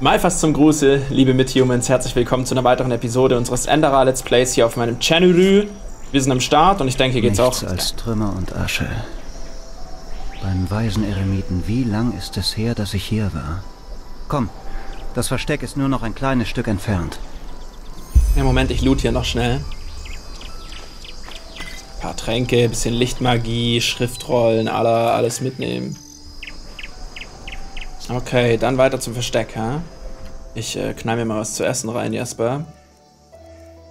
Mal fast zum Gruße, liebe Mithumans, herzlich willkommen zu einer weiteren Episode unseres Enderal Let's Plays hier auf meinem Channel. Wir sind am Start und ich denke, hier geht's auch. Nichts als Trümmer und Asche. Beim weisen Eremiten, wie lang ist es her, dass ich hier war? Komm, das Versteck ist nur noch ein kleines Stück entfernt. Ja, Moment, ich loot hier noch schnell. Ein paar Tränke, bisschen Lichtmagie, Schriftrollen, alles mitnehmen. Okay, dann weiter zum Versteck, ha? Ich knall mir mal was zu essen rein, Jasper.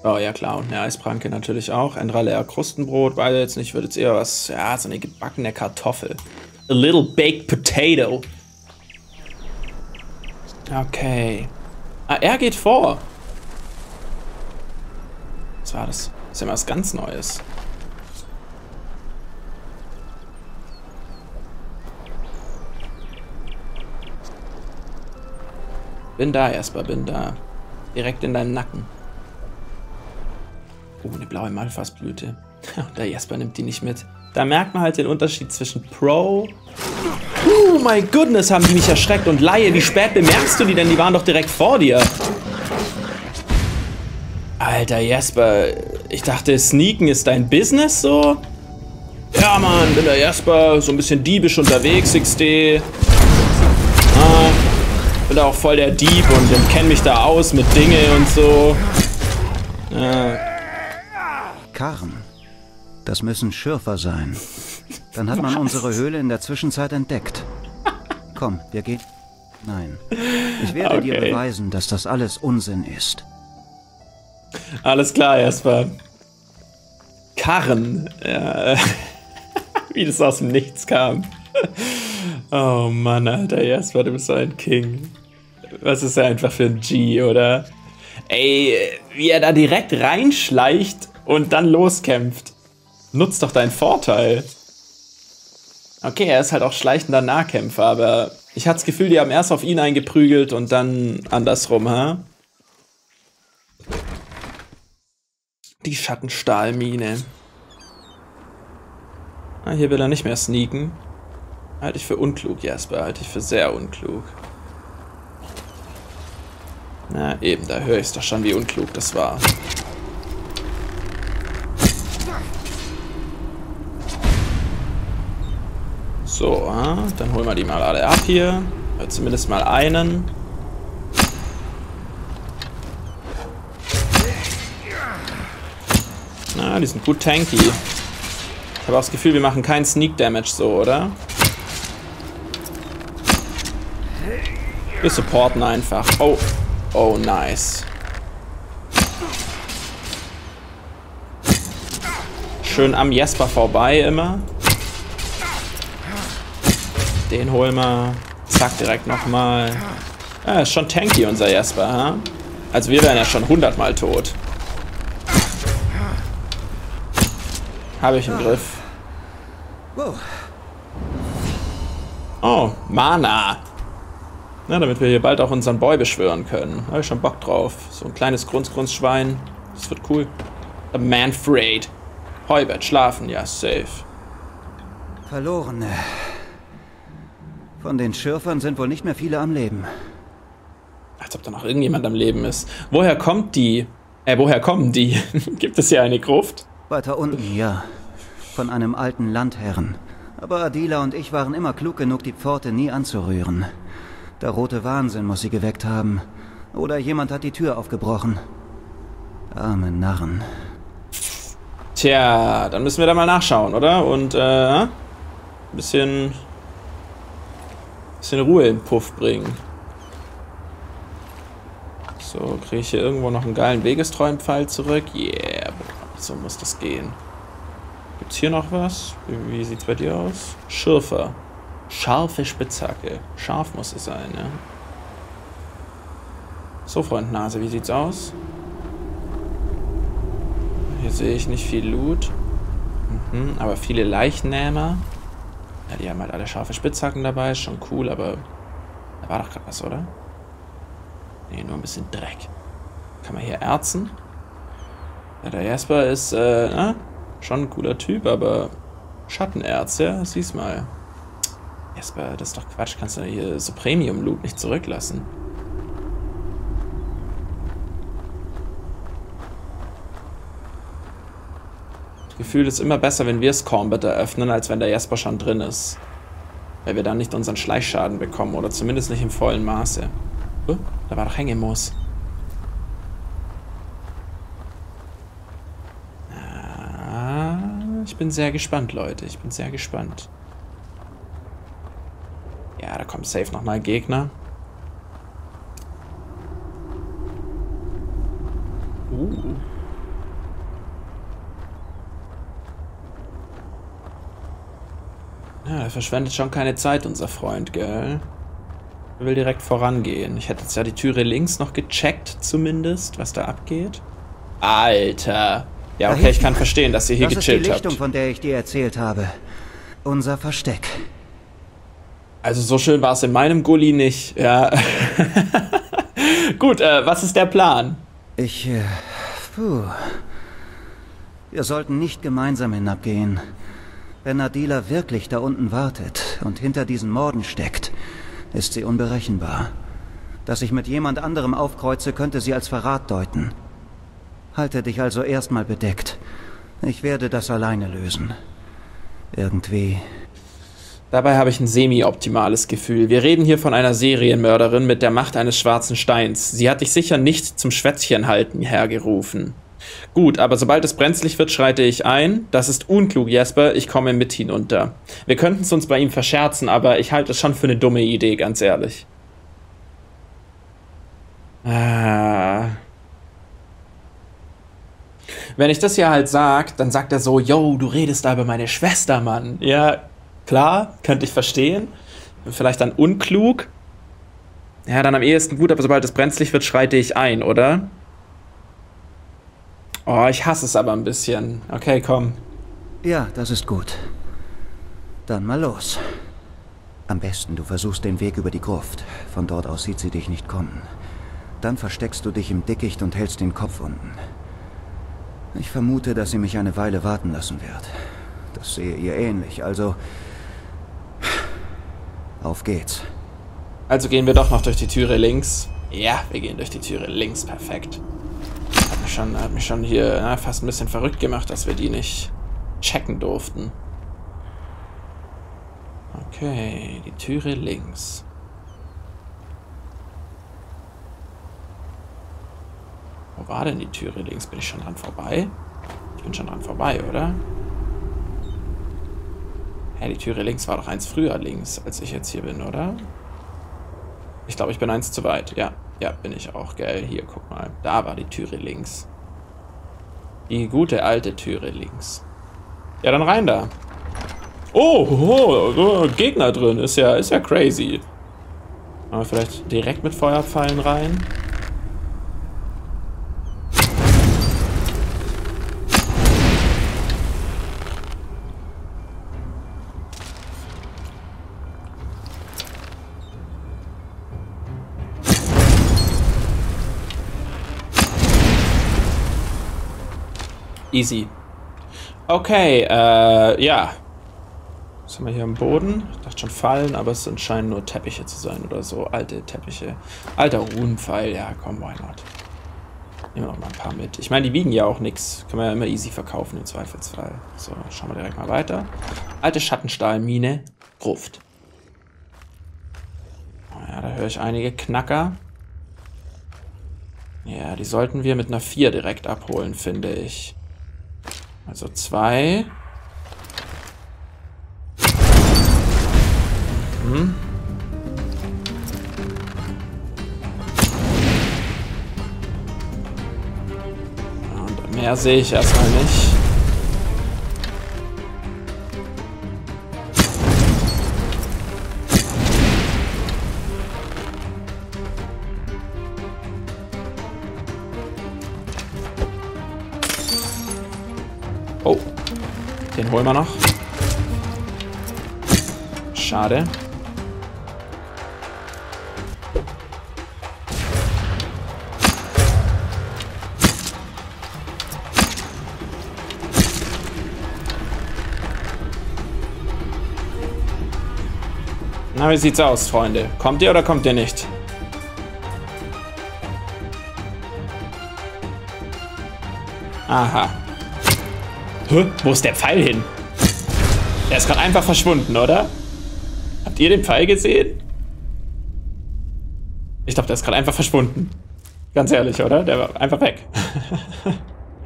Oh ja, klar, und eine Eispranke natürlich auch. Ein Rallea Krustenbrot, weiß ich jetzt nicht, würde jetzt eher was... Ja, so eine gebackene Kartoffel. A little baked potato. Okay. Ah, er geht vor. Was war das? Das ist ja mal was ganz Neues. Bin da, Jasper, bin da. Direkt in deinen Nacken. Oh, eine blaue Malfasblüte. Und der Jasper nimmt die nicht mit. Da merkt man halt den Unterschied zwischen Pro... Oh my goodness, haben die mich erschreckt. Und Laie, wie spät bemerkst du die denn? Die waren doch direkt vor dir. Alter, Jasper, ich dachte, Sneaken ist dein Business so? Ja, Mann, bin der Jasper, so ein bisschen diebisch unterwegs, XD. Ah. Bin auch voll der Dieb und kenne mich da aus mit Dinge und so. Karm, das müssen Schürfer sein. Dann hat man unsere Höhle in der Zwischenzeit entdeckt. Komm, wir gehen. Nein. Ich werde dir beweisen, dass das alles Unsinn ist. Alles klar, Jasper. Karren. Ja. Wie das aus dem Nichts kam. Oh Mann, Alter, Jasper, du bist so ein King. Was ist er einfach für ein G, oder? Ey, wie er da direkt reinschleicht und dann loskämpft. Nutz doch deinen Vorteil. Okay, er ist halt auch schleichender Nahkämpfer, aber ich hatte das Gefühl, die haben erst auf ihn eingeprügelt und dann andersrum, ha? Die Schattenstahlmine. Ah, hier will er nicht mehr sneaken. Halte ich für unklug, Jasper. Halte ich für sehr unklug. Na eben, da höre ich es doch schon, wie unklug das war. So, dann holen wir die mal alle ab hier. Oder zumindest mal einen. Na, die sind gut tanky. Ich habe auch das Gefühl, wir machen keinen Sneak Damage so, oder? Wir supporten einfach. Oh. Oh, nice. Schön am Jasper vorbei immer. Den holen wir. Zack, direkt nochmal. Ja, ist schon tanky unser Jasper, ha? Also wir wären ja schon 100-mal tot. Habe ich im Griff. Oh, Mana. Na, damit wir hier bald auch unseren Boy beschwören können. Da habe ich schon Bock drauf. So ein kleines Grunz-Grunz-Schwein. Das wird cool. The Manfred. Heubert, schlafen. Ja, safe. Verlorene. Von den Schürfern sind wohl nicht mehr viele am Leben. Als ob da noch irgendjemand am Leben ist. Woher kommt die? Woher kommen die? Gibt es hier eine Gruft? Weiter unten, ja. Von einem alten Landherren. Aber Adila und ich waren immer klug genug, die Pforte nie anzurühren. Der rote Wahnsinn muss sie geweckt haben. Oder jemand hat die Tür aufgebrochen. Arme Narren. Tja, dann müssen wir da mal nachschauen, oder? Und, ein bisschen Ruhe in Puff bringen. So, kriege ich hier irgendwo noch einen geilen wegestreuen Pfeil zurück? Yeah, so muss das gehen. Gibt's hier noch was? Wie sieht's bei dir aus? Schürfer. Scharfe Spitzhacke. Scharf muss es sein, ne? So, Freund Nase, wie sieht's aus? Hier sehe ich nicht viel Loot. Aber viele Leichennähmer. Ja, die haben halt alle scharfe Spitzhacken dabei. Ist schon cool, aber da war doch gerade was, oder? Ne, nur ein bisschen Dreck. Kann man hier erzen? Ja, der Jasper ist, schon ein cooler Typ, aber Schattenerz, ja? Sieh's mal. Jasper, das ist doch Quatsch, kannst du hier so Premium-Loot nicht zurücklassen. Gefühl ist immer besser, wenn wir das Kornbett eröffnen, als wenn der Jasper schon drin ist. Weil wir dann nicht unseren Schleichschaden bekommen oder zumindest nicht im vollen Maße. Da war doch Hängemoos. Ich bin sehr gespannt, Leute. Ich bin sehr gespannt. Ja, da kommt safe nochmal Gegner. Ja, er verschwendet schon keine Zeit, unser Freund, gell? Er will direkt vorangehen. Ich hätte jetzt ja die Türe links noch gecheckt, zumindest, was da abgeht. Alter! Ja, okay, ich kann verstehen, dass ihr hier gechillt habt. Das ist die Lichtung, von der ich dir erzählt habe. Unser Versteck. Also so schön war es in meinem Gully nicht, ja. Gut, was ist der Plan? Wir sollten nicht gemeinsam hinabgehen. Wenn Adila wirklich da unten wartet und hinter diesen Morden steckt, ist sie unberechenbar. Dass ich mit jemand anderem aufkreuze, könnte sie als Verrat deuten. Halte dich also erstmal bedeckt. Ich werde das alleine lösen. Irgendwie. Dabei habe ich ein semi-optimales Gefühl. Wir reden hier von einer Serienmörderin mit der Macht eines schwarzen Steins. Sie hat dich sicher nicht zum Schwätzchenhalten hergerufen. Gut, aber sobald es brenzlig wird, schreite ich ein. Das ist unklug, Jasper. Ich komme mit hinunter. Wir könnten es uns bei ihm verscherzen, aber ich halte es schon für eine dumme Idee, ganz ehrlich. Wenn ich das hier halt sage, dann sagt er so, yo, du redest da über meine Schwester, Mann. Ja, klar, könnte ich verstehen. Vielleicht dann unklug. Ja, dann am ehesten gut, aber sobald es brenzlig wird, schreite ich ein, oder? Oh, ich hasse es aber ein bisschen. Okay, komm. Ja, das ist gut. Dann mal los. Am besten, du versuchst den Weg über die Gruft. Von dort aus sieht sie dich nicht kommen. Dann versteckst du dich im Dickicht und hältst den Kopf unten. Ich vermute, dass sie mich eine Weile warten lassen wird. Das sehe ihr ähnlich, also... Auf geht's. Also gehen wir doch noch durch die Türe links. Ja, wir gehen durch die Türe links, perfekt. Hat mich schon hier fast ein bisschen verrückt gemacht, dass wir die nicht checken durften. Okay, die Türe links. Wo war denn die Türe links? Bin ich schon dran vorbei? Ich bin schon dran vorbei, oder? Hey, die Türe links war doch eins früher links, als ich jetzt hier bin, oder? Ich glaube, ich bin eins zu weit, ja. Ja, bin ich auch, gell. Hier, guck mal. Da war die Türe links. Die gute alte Türe links. Ja, dann rein da. Oh, Gegner drin. Ist ja crazy. Aber vielleicht direkt mit Feuerpfeilen rein. Easy. Okay, ja. Was haben wir hier am Boden? Ich dachte schon Fallen, aber es scheinen nur Teppiche zu sein oder so. Alte Teppiche. Alter Runenpfeil, ja, komm, why not? Nehmen wir noch mal ein paar mit. Ich meine, die wiegen ja auch nichts. Können wir ja immer easy verkaufen im Zweifelsfall. So, schauen wir direkt mal weiter. Alte Schattenstahlmine, Gruft. Ja, da höre ich einige Knacker. Ja, die sollten wir mit einer 4 direkt abholen, finde ich. Also 2. Mhm. Und mehr sehe ich erstmal nicht. Oh, den holen wir noch. Schade. Na, wie sieht's aus, Freunde? Kommt ihr oder kommt ihr nicht? Aha. Hä? Wo ist der Pfeil hin? Er ist gerade einfach verschwunden, oder? Habt ihr den Pfeil gesehen? Ich glaube, der ist gerade einfach verschwunden. Ganz ehrlich, oder? Der war einfach weg.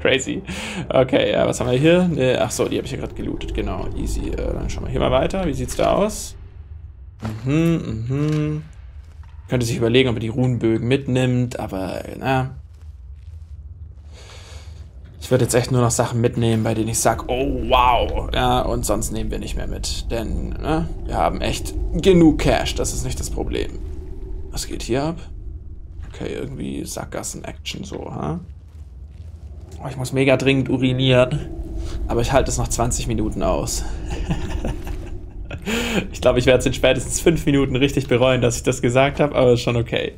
Crazy. Okay, ja, was haben wir hier? Ne, ach so, die habe ich ja gerade gelootet. Genau, easy. Dann schauen wir hier mal weiter. Wie sieht's da aus? Könnte sich überlegen, ob er die Runenbögen mitnimmt, aber na. Ich würde jetzt echt nur noch Sachen mitnehmen, bei denen ich sage, oh wow, ja, und sonst nehmen wir nicht mehr mit, denn ne, wir haben echt genug Cash, das ist nicht das Problem. Was geht hier ab? Okay, irgendwie Sackgassen-Action so, ha? Oh, ich muss mega dringend urinieren, aber ich halte es noch 20 Minuten aus. Ich glaube, ich werde es in spätestens 5 Minuten richtig bereuen, dass ich das gesagt habe, aber ist schon okay.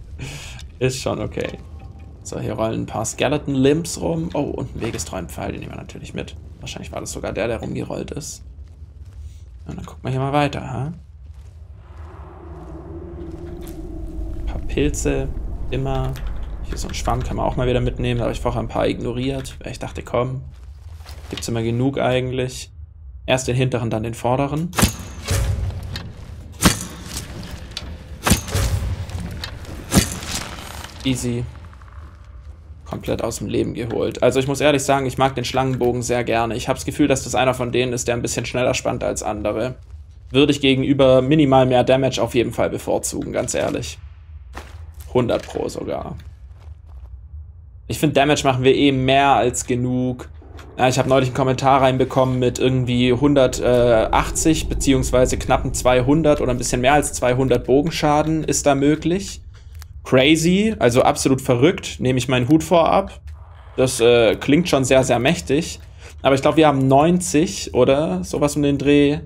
Ist schon okay. So, hier rollen ein paar Skeleton-Limbs rum. Oh, und ein wegestreuen Pfeil, den nehmen wir natürlich mit. Wahrscheinlich war das sogar der rumgerollt ist. Und dann gucken wir hier mal weiter, ha? Ein paar Pilze, immer. Hier so ein Schwamm kann man auch mal wieder mitnehmen, da habe ich vorher ein paar ignoriert, weil ich dachte, komm, gibt's immer genug eigentlich. Erst den hinteren, dann den vorderen. Easy. Komplett aus dem Leben geholt. Also ich muss ehrlich sagen, ich mag den Schlangenbogen sehr gerne. Ich habe das Gefühl, dass das einer von denen ist, der ein bisschen schneller spannt als andere. Würde ich gegenüber minimal mehr Damage auf jeden Fall bevorzugen, ganz ehrlich. 100 Pro sogar. Ich finde, Damage machen wir eh mehr als genug. Ja, ich habe neulich einen Kommentar reinbekommen mit irgendwie 180 beziehungsweise knappen 200 oder ein bisschen mehr als 200 Bogenschaden ist da möglich. Crazy, also absolut verrückt, nehme ich meinen Hut vor ab. Das klingt schon sehr, sehr mächtig. Aber ich glaube, wir haben 90 oder sowas um den Dreh.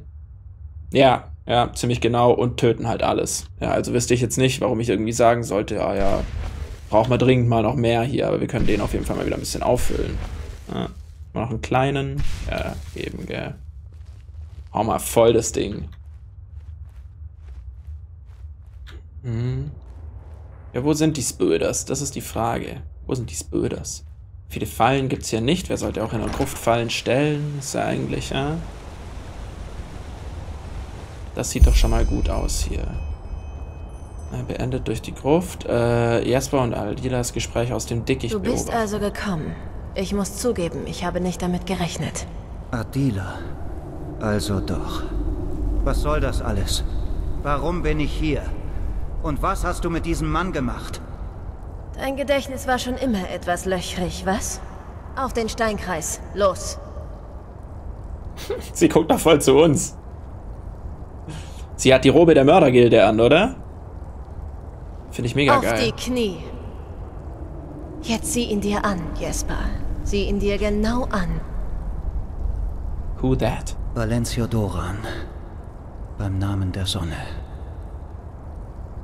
Ja, ja, ziemlich genau und töten halt alles. Ja, also wüsste ich jetzt nicht, warum ich irgendwie sagen sollte, ah ja, brauchen wir dringend mal noch mehr hier, aber wir können den auf jeden Fall mal wieder ein bisschen auffüllen. Ja, mal noch einen kleinen. Ja, eben, gell. Hau mal voll das Ding. Mhm. Ja, wo sind die Spöders? Das ist die Frage. Wo sind die Spöders? Viele Fallen gibt es hier nicht. Wer sollte auch in der Gruft Fallen stellen? Ist ja eigentlich, ja? Das sieht doch schon mal gut aus hier. Beendet durch die Gruft. Jasper und Aldila das Gespräch aus dem Dickicht beobachtet. Du bist also gekommen. Ich muss zugeben, ich habe nicht damit gerechnet. Aldila. Also doch. Was soll das alles? Warum bin ich hier? Und was hast du mit diesem Mann gemacht? Dein Gedächtnis war schon immer etwas löchrig, was? Auf den Steinkreis, los! Sie guckt doch voll zu uns. Sie hat die Robe der Mördergilde an, oder? Finde ich mega geil. Auf die Knie. Jetzt sieh ihn dir an, Jasper. Sieh ihn dir genau an. Who that? Valencio Doran. Beim Namen der Sonne.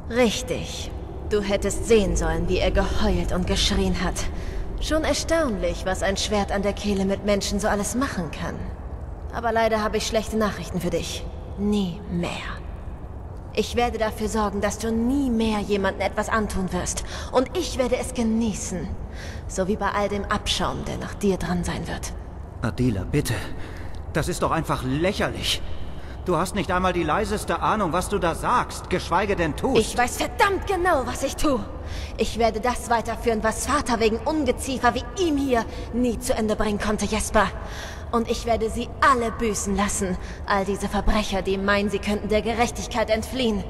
Richtig. Du hättest sehen sollen, wie er geheult und geschrien hat. Schon erstaunlich, was ein Schwert an der Kehle mit Menschen so alles machen kann. Aber leider habe ich schlechte Nachrichten für dich. Nie mehr. Ich werde dafür sorgen, dass du nie mehr jemandem etwas antun wirst. Und ich werde es genießen. So wie bei all dem Abschaum, der nach dir dran sein wird. Aldila, bitte. Das ist doch einfach lächerlich. Du hast nicht einmal die leiseste Ahnung, was du da sagst, geschweige denn tust. Ich weiß verdammt genau, was ich tue. Ich werde das weiterführen, was Vater wegen Ungeziefer wie ihm hier nie zu Ende bringen konnte, Jasper. Und ich werde sie alle büßen lassen. All diese Verbrecher, die meinen, sie könnten der Gerechtigkeit entfliehen.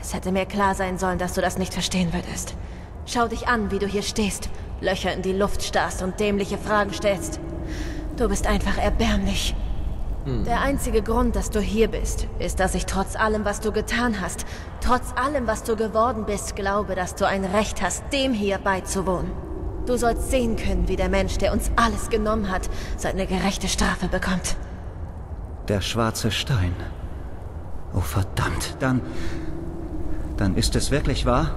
Es hätte mir klar sein sollen, dass du das nicht verstehen würdest. Schau dich an, wie du hier stehst, Löcher in die Luft starrst und dämliche Fragen stellst. Du bist einfach erbärmlich. Der einzige Grund, dass du hier bist, ist, dass ich trotz allem, was du getan hast, trotz allem, was du geworden bist, glaube, dass du ein Recht hast, dem hier beizuwohnen. Du sollst sehen können, wie der Mensch, der uns alles genommen hat, seine gerechte Strafe bekommt. Der schwarze Stein. Oh verdammt, dann ist es wirklich wahr?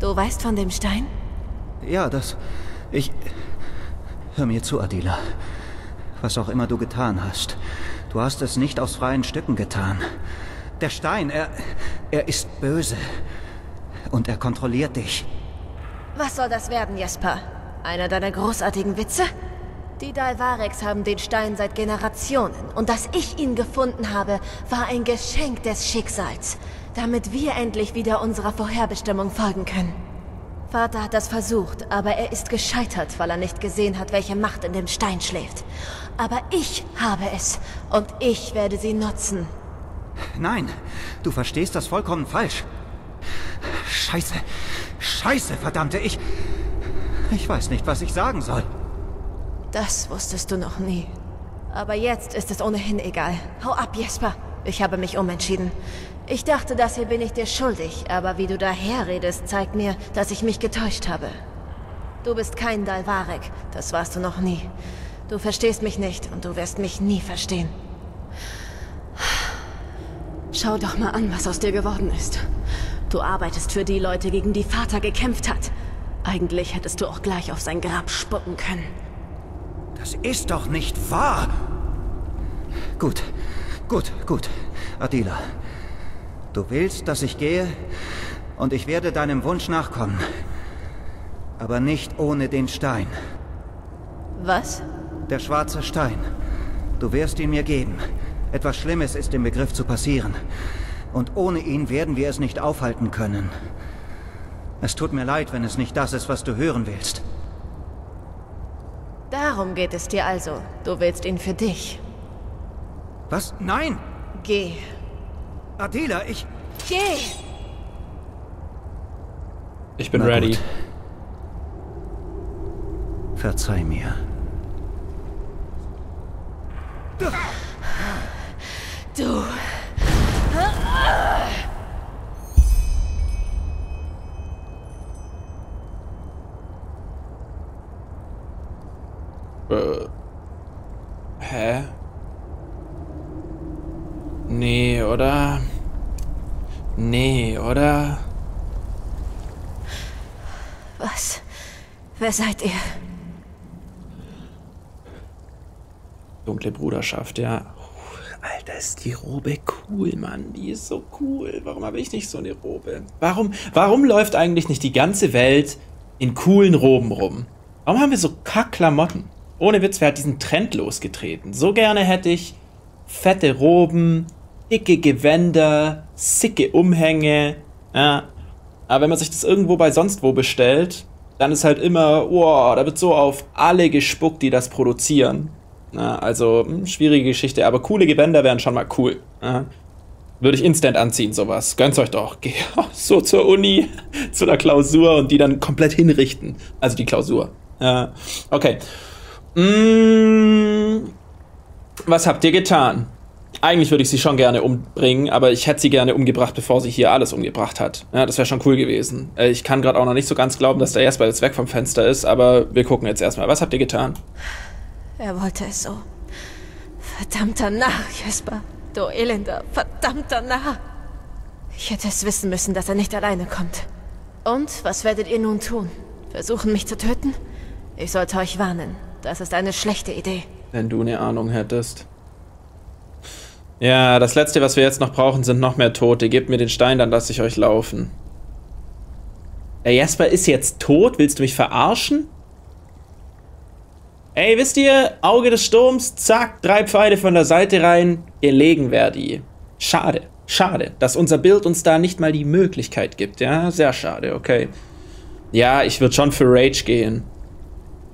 Du weißt von dem Stein? Ja, hör mir zu, Aldila. Was auch immer du getan hast. Du hast es nicht aus freien Stücken getan. Der Stein, er ist böse. Und er kontrolliert dich. Was soll das werden, Jasper? Einer deiner großartigen Witze? Die Dalvareks haben den Stein seit Generationen. Und dass ich ihn gefunden habe, war ein Geschenk des Schicksals. Damit wir endlich wieder unserer Vorherbestimmung folgen können. Vater hat das versucht, aber er ist gescheitert, weil er nicht gesehen hat, welche Macht in dem Stein schläft. Aber ich habe es. Und ich werde sie nutzen. Nein, du verstehst das vollkommen falsch. Scheiße. Scheiße, verdammte ich. Ich weiß nicht, was ich sagen soll. Das wusstest du noch nie. Aber jetzt ist es ohnehin egal. Hau ab, Jesper. Ich habe mich umentschieden. Ich dachte, das hier bin ich dir schuldig, aber wie du daherredest, zeigt mir, dass ich mich getäuscht habe. Du bist kein Dalvarek. Das warst du noch nie. Du verstehst mich nicht und du wirst mich nie verstehen. Schau doch mal an, was aus dir geworden ist. Du arbeitest für die Leute, gegen die Vater gekämpft hat. Eigentlich hättest du auch gleich auf sein Grab spucken können. Das ist doch nicht wahr! Gut, gut, gut, Adila. Du willst, dass ich gehe, und ich werde deinem Wunsch nachkommen. Aber nicht ohne den Stein. Was? Der schwarze Stein. Du wirst ihn mir geben. Etwas Schlimmes ist im Begriff zu passieren. Und ohne ihn werden wir es nicht aufhalten können. Es tut mir leid, wenn es nicht das ist, was du hören willst. Darum geht es dir also. Du willst ihn für dich. Was? Nein! Geh. Adila, ich... Geh! Ich bin ready. Gut. Verzeih mir. Du... Hä? Nee, oder? Nee, oder? Was? Wer seid ihr? Dunkle Bruderschaft, ja. Alter, ist die Robe cool, Mann. Die ist so cool. Warum habe ich nicht so eine Robe? Warum läuft eigentlich nicht die ganze Welt in coolen Roben rum? Warum haben wir so Kackklamotten? Ohne Witz, wer hat diesen Trend losgetreten? So gerne hätte ich fette Roben, dicke Gewänder, sicke Umhänge. Ja. Aber wenn man sich das irgendwo bei sonst wo bestellt, dann ist halt immer, wow, da wird so auf alle gespuckt, die das produzieren. Ja, also, schwierige Geschichte, aber coole Gewänder wären schon mal cool. Ja. Würde ich instant anziehen, sowas. Gönnt's euch doch. Geh so zur Uni, zu einer Klausur und die dann komplett hinrichten. Also die Klausur. Ja. Okay. Was habt ihr getan? Eigentlich würde ich sie schon gerne umbringen, aber ich hätte sie gerne umgebracht, bevor sie hier alles umgebracht hat. Ja, das wäre schon cool gewesen. Ich kann gerade auch noch nicht so ganz glauben, dass der Jasper jetzt weg vom Fenster ist, aber wir gucken jetzt erstmal. Was habt ihr getan? Er wollte es so. Verdammter Narr, Jasper. Du elender, verdammter Narr. Ich hätte es wissen müssen, dass er nicht alleine kommt. Und was werdet ihr nun tun? Versuchen, mich zu töten? Ich sollte euch warnen. Das ist eine schlechte Idee. Wenn du eine Ahnung hättest. Ja, das Letzte, was wir jetzt noch brauchen, sind noch mehr Tote. Gebt mir den Stein, dann lasse ich euch laufen. Der Jasper ist jetzt tot? Willst du mich verarschen? Ey, wisst ihr? Auge des Sturms, zack, 3 Pfeile von der Seite rein. Gelegen wär die. Schade, schade, dass unser Bild uns da nicht mal die Möglichkeit gibt. Ja, sehr schade, okay. Ja, ich würde schon für Rage gehen.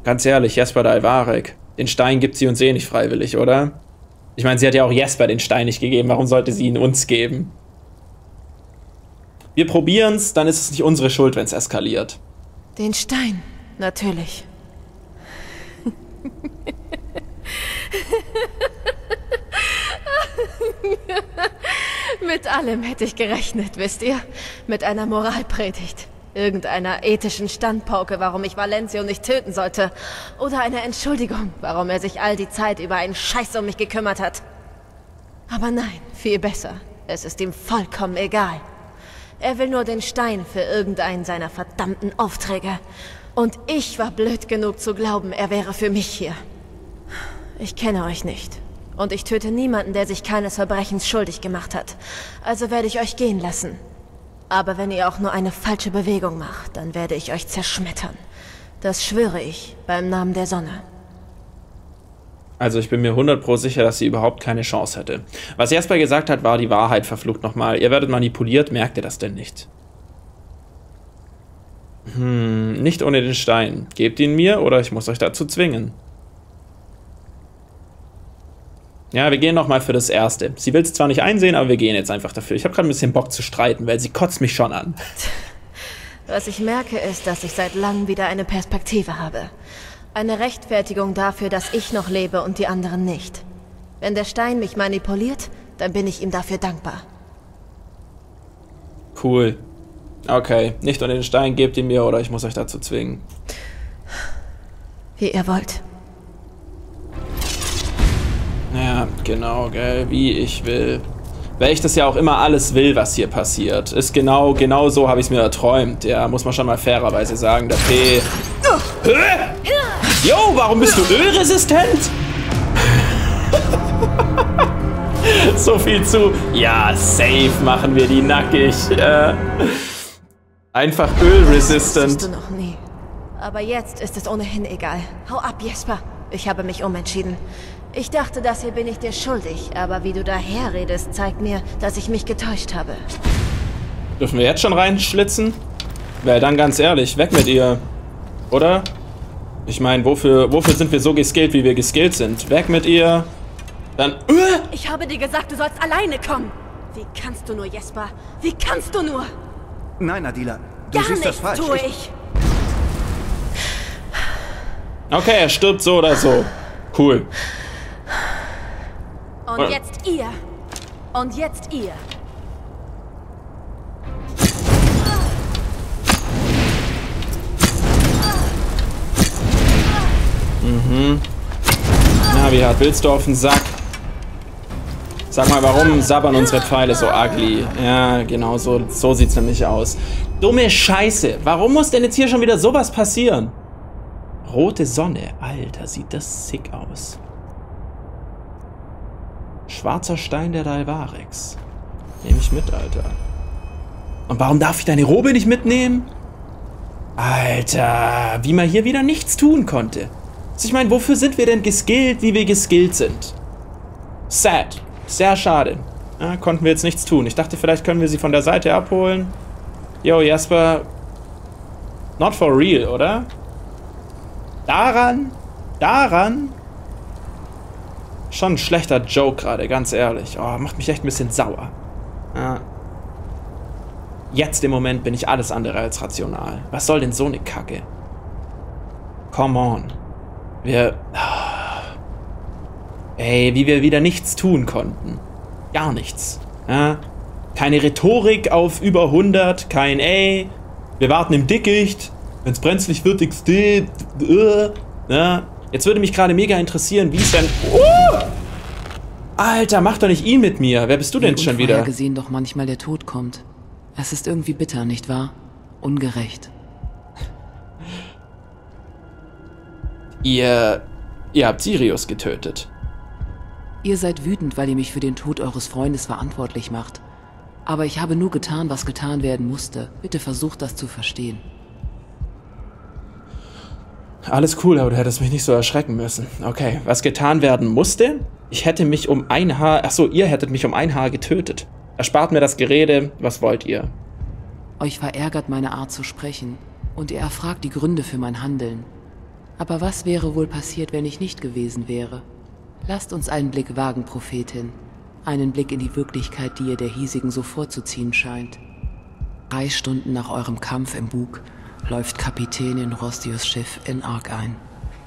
Ganz ehrlich, Jasper Dalvarek. Den Stein gibt sie uns eh nicht freiwillig, oder? Ich meine, sie hat ja auch Jasper den Stein nicht gegeben. Warum sollte sie ihn uns geben? Wir probieren's, dann ist es nicht unsere Schuld, wenn's eskaliert. Den Stein, natürlich. Mit allem hätte ich gerechnet, wisst ihr? Mit einer Moralpredigt. Irgendeiner ethischen Standpauke, warum ich Valencio nicht töten sollte. Oder einer Entschuldigung, warum er sich all die Zeit über einen Scheiß um mich gekümmert hat. Aber nein, viel besser. Es ist ihm vollkommen egal. Er will nur den Stein für irgendeinen seiner verdammten Aufträge. Und ich war blöd genug zu glauben, er wäre für mich hier. Ich kenne euch nicht. Und ich töte niemanden, der sich keines Verbrechens schuldig gemacht hat. Also werde ich euch gehen lassen. Aber wenn ihr auch nur eine falsche Bewegung macht, dann werde ich euch zerschmettern. Das schwöre ich beim Namen der Sonne. Also ich bin mir 100% sicher, dass sie überhaupt keine Chance hätte. Was Jasper gesagt hat, war die Wahrheit, verflucht nochmal. Ihr werdet manipuliert, merkt ihr das denn nicht? Nicht ohne den Stein. Gebt ihn mir oder ich muss euch dazu zwingen. Ja, wir gehen nochmal für das Erste. Sie will es zwar nicht einsehen, aber wir gehen jetzt einfach dafür. Ich habe gerade ein bisschen Bock zu streiten, weil sie kotzt mich schon an. Was ich merke, ist, dass ich seit langem wieder eine Perspektive habe. Eine Rechtfertigung dafür, dass ich noch lebe und die anderen nicht. Wenn der Stein mich manipuliert, dann bin ich ihm dafür dankbar. Cool. Okay, nicht unter den Stein, gebt ihn mir oder ich muss euch dazu zwingen. Wie ihr wollt. Ja, genau, gell, wie ich will. Weil ich das ja auch immer alles will, was hier passiert. Ist genau so habe ich es mir erträumt. Ja, muss man schon mal fairerweise sagen. Der P. Jo, warum bist du ölresistent? So viel zu. Ja, safe machen wir die nackig. Einfach ölresistent. Das wusstest du noch nie. Aber jetzt ist es ohnehin egal. Hau ab, Jasper. Ich habe mich umentschieden. Ich dachte, das hier bin ich dir schuldig, aber wie du daher redest, zeigt mir, dass ich mich getäuscht habe. Dürfen wir jetzt schon reinschlitzen? Wäre dann ganz ehrlich, weg mit ihr. Oder? Ich meine, wofür sind wir so geskillt, wie wir geskillt sind? Weg mit ihr. Dann. Ich habe dir gesagt, du sollst alleine kommen. Wie kannst du nur, Jasper? Wie kannst du nur? Nein, Adila. Du siehst das falsch. Tue ich. Okay, er stirbt so oder so. Cool. Und jetzt ihr. Und jetzt ihr. Mhm. Na, wie hart willst du auf den Sack? Sag mal, warum sabbern unsere Pfeile so ugly? Ja, genau, so sieht's nämlich aus. Dumme Scheiße. Warum muss denn jetzt hier schon wieder sowas passieren? Rote Sonne. Alter, sieht das sick aus. Schwarzer Stein der Dalvareks. Nehme ich mit, Alter. Und warum darf ich deine Robe nicht mitnehmen? Alter, wie man hier wieder nichts tun konnte. Also ich meine, wofür sind wir denn geskillt, wie wir geskillt sind? Sad. Sehr schade. Ja, konnten wir jetzt nichts tun. Ich dachte, vielleicht können wir sie von der Seite abholen. Yo, Jasper. Not for real, oder? Daran? Schon ein schlechter Joke gerade, ganz ehrlich. Oh, macht mich echt ein bisschen sauer. Ja. Jetzt im Moment bin ich alles andere als rational. Was soll denn so eine Kacke? Come on. Ey, wie wir wieder nichts tun konnten. Gar nichts. Ja. Keine Rhetorik auf über 100, kein ey, wir warten im Dickicht. Wenn's brenzlig wird, XD. Ja. Jetzt würde mich gerade mega interessieren, wie es denn... Alter, mach doch nicht ihn mit mir. Wer bist du denn schon wieder? Ich habe gesehen, doch manchmal der Tod kommt. Es ist irgendwie bitter, nicht wahr? Ungerecht. Ihr habt Sirius getötet. Ihr seid wütend, weil ihr mich für den Tod eures Freundes verantwortlich macht. Aber ich habe nur getan, was getan werden musste. Bitte versucht, das zu verstehen. Alles cool, aber du hättest mich nicht so erschrecken müssen. Okay, was getan werden musste? Ich hätte mich um ein Haar... Achso, ihr hättet mich um ein Haar getötet. Erspart mir das Gerede, was wollt ihr? Euch verärgert meine Art zu sprechen. Und ihr erfragt die Gründe für mein Handeln. Aber was wäre wohl passiert, wenn ich nicht gewesen wäre? Lasst uns einen Blick wagen, Prophetin. Einen Blick in die Wirklichkeit, die ihr der hiesigen so vorzuziehen scheint. 3 Stunden nach eurem Kampf im Bug... läuft Kapitänin Rostius' Schiff in Ark ein.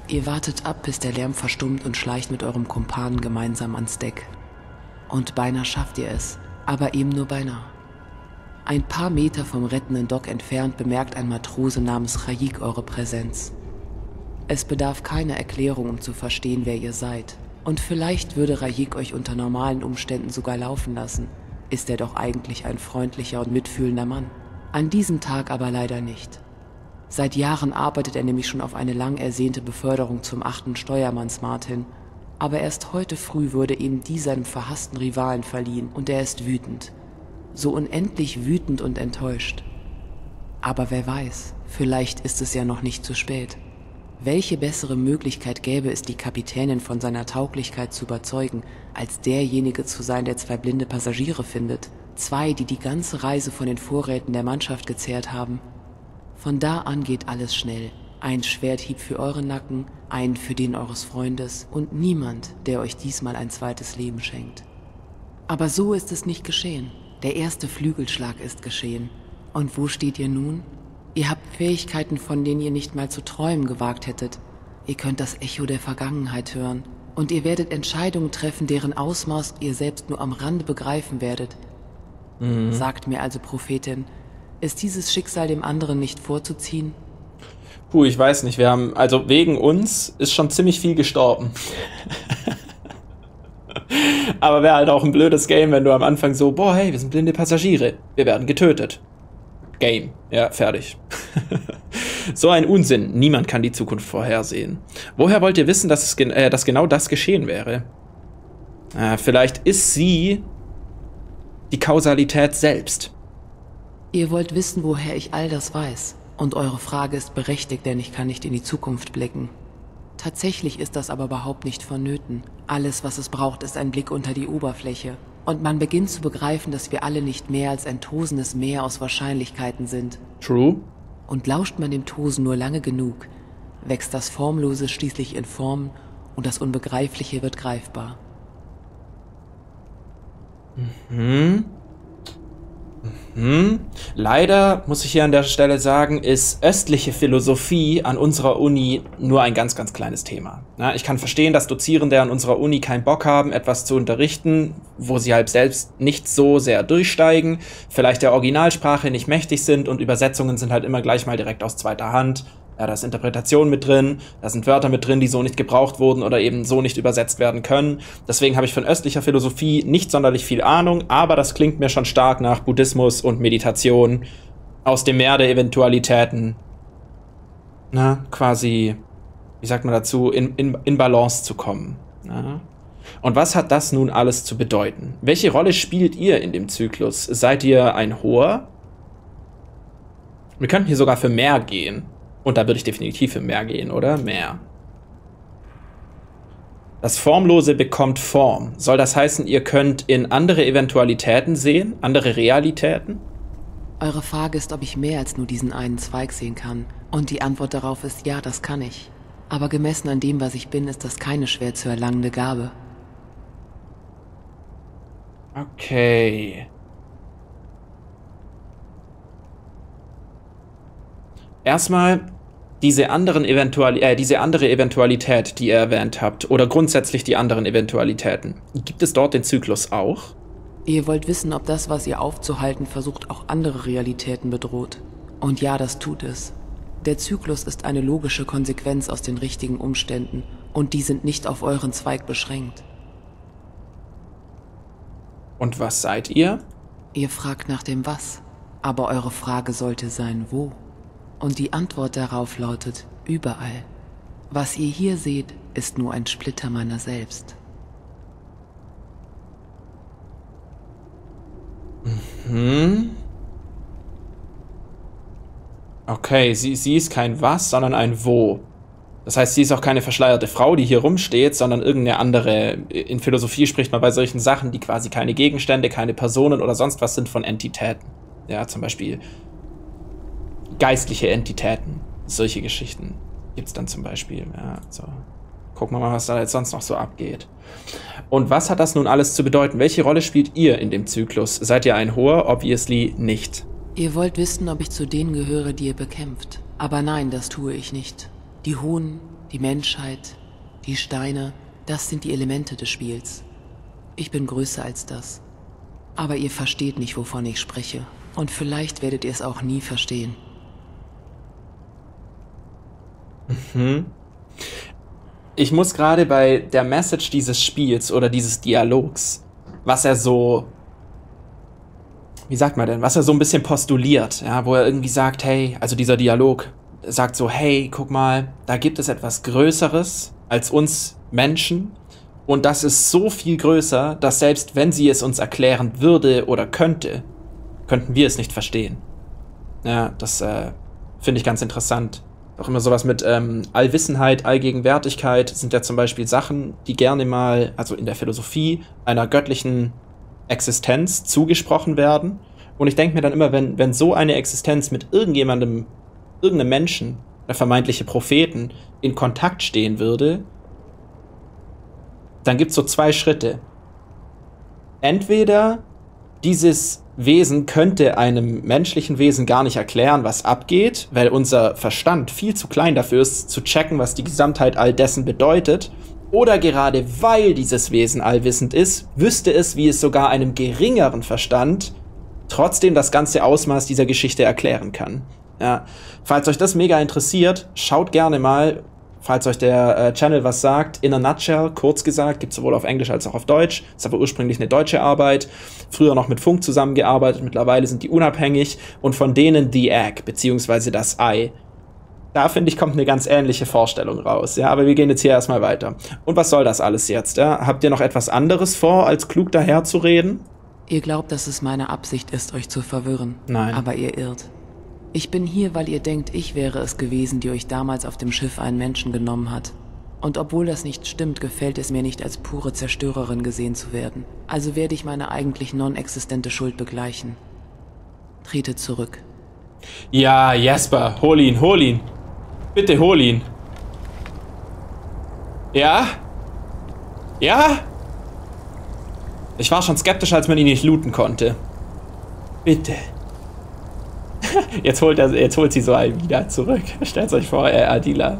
Ihr wartet ab, bis der Lärm verstummt und schleicht mit eurem Kumpanen gemeinsam ans Deck. Und beinahe schafft ihr es, aber eben nur beinahe. Ein paar Meter vom rettenden Dock entfernt bemerkt ein Matrose namens Chayik eure Präsenz. Es bedarf keiner Erklärung, um zu verstehen, wer ihr seid. Und vielleicht würde Rayek euch unter normalen Umständen sogar laufen lassen. Ist er doch eigentlich ein freundlicher und mitfühlender Mann. An diesem Tag aber leider nicht. Seit Jahren arbeitet er nämlich schon auf eine lang ersehnte Beförderung zum 8. Steuermannsmat hin. Aber erst heute früh wurde ihm die seinem verhassten Rivalen verliehen und er ist wütend. So unendlich wütend und enttäuscht. Aber wer weiß, vielleicht ist es ja noch nicht zu spät. Welche bessere Möglichkeit gäbe es, die Kapitänin von seiner Tauglichkeit zu überzeugen, als derjenige zu sein, der zwei blinde Passagiere findet? Zwei, die die ganze Reise von den Vorräten der Mannschaft gezehrt haben. Von da an geht alles schnell. Ein Schwerthieb für euren Nacken, einen für den eures Freundes und niemand, der euch diesmal ein zweites Leben schenkt. Aber so ist es nicht geschehen. Der erste Flügelschlag ist geschehen. Und wo steht ihr nun? Ihr habt Fähigkeiten, von denen ihr nicht mal zu träumen gewagt hättet. Ihr könnt das Echo der Vergangenheit hören. Und ihr werdet Entscheidungen treffen, deren Ausmaß ihr selbst nur am Rande begreifen werdet. Mhm. Sagt mir also, Prophetin, ist dieses Schicksal dem anderen nicht vorzuziehen? Puh, ich weiß nicht. Wir haben, also wegen uns ist schon ziemlich viel gestorben. Aber wäre halt auch ein blödes Game, wenn du am Anfang so, boah, hey, wir sind blinde Passagiere, wir werden getötet. Game. Ja, fertig. So ein Unsinn. Niemand kann die Zukunft vorhersehen. Woher wollt ihr wissen, dass genau das geschehen wäre? Vielleicht ist sie die Kausalität selbst. Ihr wollt wissen, woher ich all das weiß. Und eure Frage ist berechtigt, denn ich kann nicht in die Zukunft blicken. Tatsächlich ist das aber überhaupt nicht vonnöten. Alles, was es braucht, ist ein Blick unter die Oberfläche. Und man beginnt zu begreifen, dass wir alle nicht mehr als ein tosendes Meer aus Wahrscheinlichkeiten sind. True. Und lauscht man dem Tosen nur lange genug, wächst das Formlose schließlich in Formen und das Unbegreifliche wird greifbar. Mhm. Mhm. Leider, muss ich hier an der Stelle sagen, ist östliche Philosophie an unserer Uni nur ein ganz, ganz kleines Thema. Na, ich kann verstehen, dass Dozierende an unserer Uni keinen Bock haben, etwas zu unterrichten, wo sie halt selbst nicht so sehr durchsteigen, vielleicht der Originalsprache nicht mächtig sind und Übersetzungen sind halt immer gleich mal direkt aus zweiter Hand. Ja, da ist Interpretation mit drin, da sind Wörter mit drin, die so nicht gebraucht wurden oder eben so nicht übersetzt werden können. Deswegen habe ich von östlicher Philosophie nicht sonderlich viel Ahnung, aber das klingt mir schon stark nach Buddhismus und Meditation aus dem Meer der Eventualitäten. Na, quasi, wie sagt man dazu, in Balance zu kommen. Na? Und was hat das nun alles zu bedeuten? Welche Rolle spielt ihr in dem Zyklus? Seid ihr ein Hoher? Wir könnten hier sogar für mehr gehen. Und da würde ich definitiv für mehr gehen, oder? Mehr. Das Formlose bekommt Form. Soll das heißen, ihr könnt in andere Eventualitäten sehen? Andere Realitäten? Eure Frage ist, ob ich mehr als nur diesen einen Zweig sehen kann. Und die Antwort darauf ist, ja, das kann ich. Aber gemessen an dem, was ich bin, ist das keine schwer zu erlangende Gabe. Okay. Erstmal... Diese andere Eventualität, die ihr erwähnt habt, oder grundsätzlich die anderen Eventualitäten, gibt es dort den Zyklus auch? Ihr wollt wissen, ob das, was ihr aufzuhalten versucht, auch andere Realitäten bedroht. Und ja, das tut es. Der Zyklus ist eine logische Konsequenz aus den richtigen Umständen, und die sind nicht auf euren Zweig beschränkt. Und was seid ihr? Ihr fragt nach dem Was, aber eure Frage sollte sein, wo? Und die Antwort darauf lautet, überall. Was ihr hier seht, ist nur ein Splitter meiner selbst. Mhm. Okay, sie ist kein Was, sondern ein Wo. Das heißt, sie ist auch keine verschleierte Frau, die hier rumsteht, sondern irgendeine andere. In Philosophie spricht man bei solchen Sachen, die quasi keine Gegenstände, keine Personen oder sonst was sind, von Entitäten. Ja, zum Beispiel... geistliche Entitäten, solche Geschichten gibt es dann zum Beispiel. Ja, so. Gucken wir mal, was da jetzt sonst noch so abgeht. Und was hat das nun alles zu bedeuten? Welche Rolle spielt ihr in dem Zyklus? Seid ihr ein Hoher? Obviously nicht. Ihr wollt wissen, ob ich zu denen gehöre, die ihr bekämpft. Aber nein, das tue ich nicht. Die Hohen, die Menschheit, die Steine, das sind die Elemente des Spiels. Ich bin größer als das. Aber ihr versteht nicht, wovon ich spreche. Und vielleicht werdet ihr es auch nie verstehen. Mhm. Ich muss gerade bei der Message dieses Spiels oder dieses Dialogs, was er so, wie sagt man denn, was er so ein bisschen postuliert, ja, wo er irgendwie sagt, hey, also dieser Dialog sagt so, hey, guck mal, da gibt es etwas Größeres als uns Menschen und das ist so viel größer, dass selbst wenn sie es uns erklären würde oder könnte, könnten wir es nicht verstehen. Ja, das finde ich ganz interessant. auch immer sowas mit Allwissenheit, Allgegenwärtigkeit sind ja zum Beispiel Sachen, die gerne mal, also in der Philosophie, einer göttlichen Existenz zugesprochen werden. Und ich denke mir dann immer, wenn so eine Existenz mit irgendjemandem, irgendeinem Menschen, der vermeintliche Propheten, in Kontakt stehen würde, dann gibt es so zwei Schritte. Entweder dieses Wesen könnte einem menschlichen Wesen gar nicht erklären, was abgeht, weil unser Verstand viel zu klein dafür ist, zu checken, was die Gesamtheit all dessen bedeutet. Oder gerade weil dieses Wesen allwissend ist, wüsste es, wie es sogar einem geringeren Verstand trotzdem das ganze Ausmaß dieser Geschichte erklären kann. Ja. Falls euch das mega interessiert, schaut gerne mal, falls euch der Channel was sagt, In a Nutshell, kurz gesagt, gibt es sowohl auf Englisch als auch auf Deutsch. Ist aber ursprünglich eine deutsche Arbeit. Früher noch mit Funk zusammengearbeitet, mittlerweile sind die unabhängig. Und von denen The Egg, beziehungsweise das Ei. Da, finde ich, kommt eine ganz ähnliche Vorstellung raus. Ja, aber wir gehen jetzt hier erstmal weiter. Und was soll das alles jetzt? Ja? Habt ihr noch etwas anderes vor, als klug daherzureden? Ihr glaubt, dass es meine Absicht ist, euch zu verwirren. Nein. Aber ihr irrt. Ich bin hier, weil ihr denkt, ich wäre es gewesen, die euch damals auf dem Schiff einen Menschen genommen hat. Und obwohl das nicht stimmt, gefällt es mir nicht, als pure Zerstörerin gesehen zu werden. Also werde ich meine eigentlich non-existente Schuld begleichen. Trete zurück. Ja, Jasper, hol ihn, hol ihn. Bitte hol ihn. Ja? Ja? Ich war schon skeptisch, als man ihn nicht looten konnte. Bitte. Jetzt holt sie so einen wieder zurück. Stellt euch vor, Adila. Ja,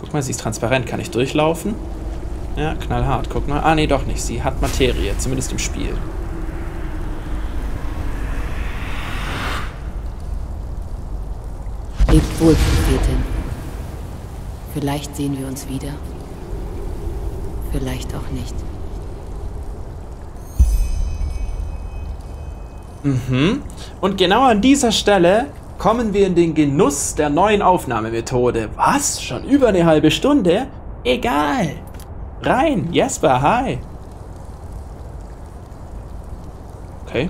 guck mal, sie ist transparent. Kann ich durchlaufen? Ja, knallhart. Guck mal. Ah, nee, doch nicht. Sie hat Materie. Zumindest im Spiel. Lebt wohl, Prophetin. Vielleicht sehen wir uns wieder. Vielleicht auch nicht. Mhm. Und genau an dieser Stelle kommen wir in den Genuss der neuen Aufnahmemethode. Was? Schon über eine halbe Stunde? Egal. Rein. Jesper, hi. Okay.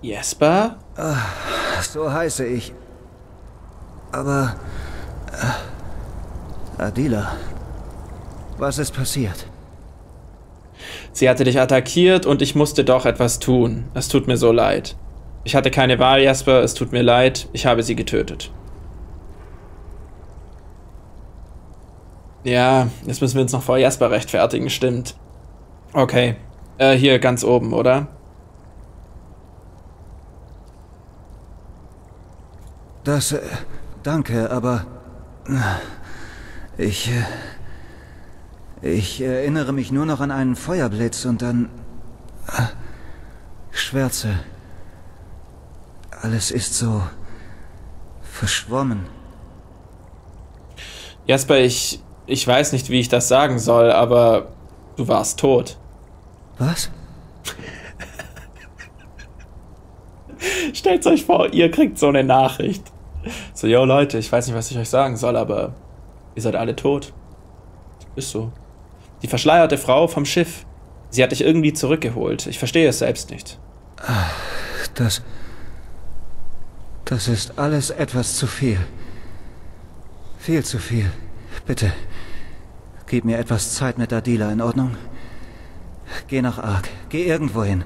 Jesper? So heiße ich. Aber... Adila, was ist passiert? Sie hatte dich attackiert und ich musste doch etwas tun. Es tut mir so leid. Ich hatte keine Wahl, Jasper. Es tut mir leid. Ich habe sie getötet. Ja, jetzt müssen wir uns noch vor Jasper rechtfertigen, stimmt. Okay. Hier ganz oben, oder? Das, danke, aber... Ich erinnere mich nur noch an einen Feuerblitz und dann... Schwärze. Alles ist so... verschwommen. Jasper, ich weiß nicht, wie ich das sagen soll, aber... du warst tot. Was? Stellt euch vor, ihr kriegt so eine Nachricht. So, yo Leute, ich weiß nicht, was ich euch sagen soll, aber... ihr seid alle tot. Ist so. Die verschleierte Frau vom Schiff. Sie hat dich irgendwie zurückgeholt. Ich verstehe es selbst nicht. Das ist alles etwas zu viel. Viel zu viel. Bitte, gib mir etwas Zeit mit Adila, in Ordnung? Geh nach Ark. Geh irgendwo hin.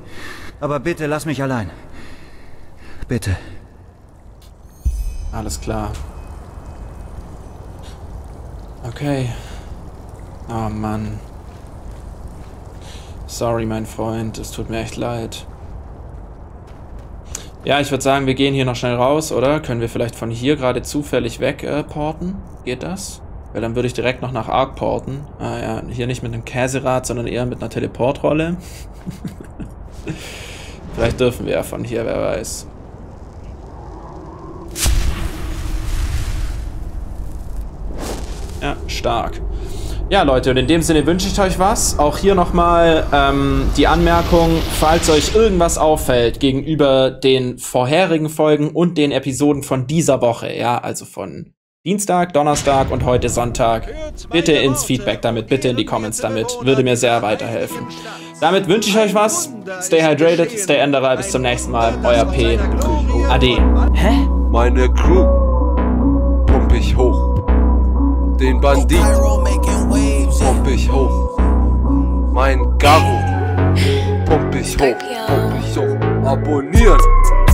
Aber bitte, lass mich allein. Bitte. Alles klar. Okay. Oh Mann. Sorry, mein Freund. Es tut mir echt leid. Ja, ich würde sagen, wir gehen hier noch schnell raus, oder? Können wir vielleicht von hier gerade zufällig wegporten? Geht das? Weil dann würde ich direkt noch nach Ark porten. Ah ja, hier nicht mit einem Käserad, sondern eher mit einer Teleportrolle. Vielleicht dürfen wir ja von hier, wer weiß. Ja, stark. Ja, Leute, und in dem Sinne wünsche ich euch was. Auch hier nochmal die Anmerkung, falls euch irgendwas auffällt gegenüber den vorherigen Folgen und den Episoden von dieser Woche, ja, also von Dienstag, Donnerstag und heute Sonntag, bitte ins Feedback damit, bitte in die Comments damit, würde mir sehr weiterhelfen. Damit wünsche ich euch was. Stay hydrated, stay Enderal. Bis zum nächsten Mal. Euer P. Ade. Hä? Meine Crew pump ich hoch. Den Bandit pump ich hoch. Mein Garo pump ich hoch. Abonnieren.